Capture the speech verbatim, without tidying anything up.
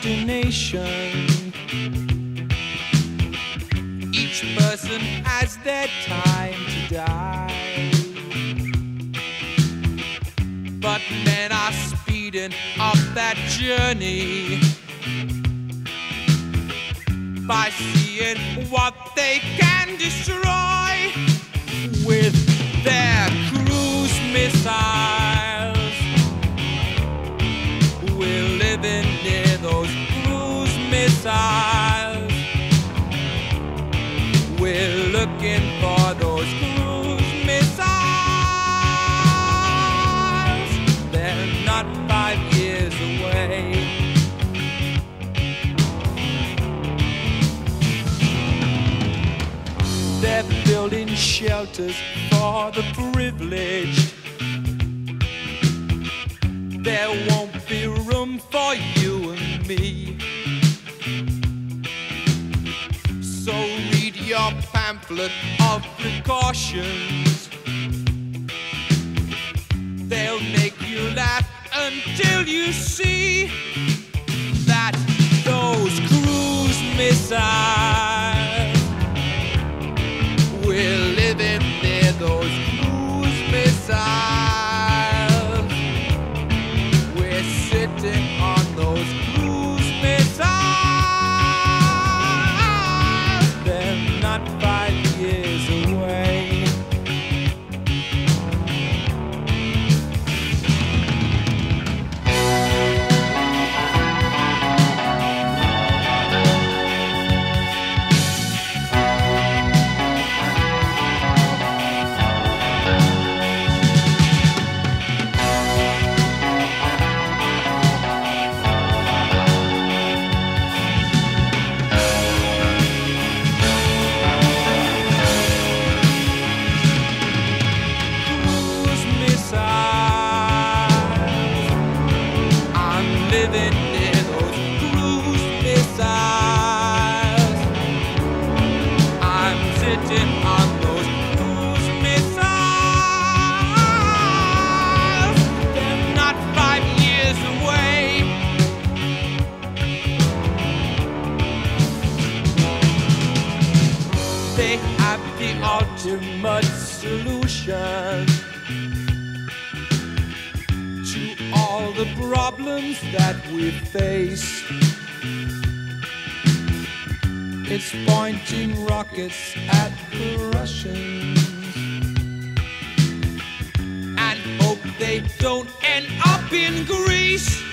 destination. Each person has their time to die, but men are speeding up that journey by seeing what they can destroy with their cruise missiles. We're living near those cruise missiles. We're looking for those cruise missiles. They're not five years away. They're building shelters for the privileged. There won't be room for you and me. So read your pamphlet of precautions. They'll make you laugh until you see that those cruise missiles. We're living near those cruise missiles. We're sitting on those cruise missiles. They're not five years away. Living near those cruise missiles. I'm sitting on those cruise missiles. They're not five years away. They have the ultimate solution to all the problems that we face. It's pointing rockets at the Russians and hope they don't end up in Greece.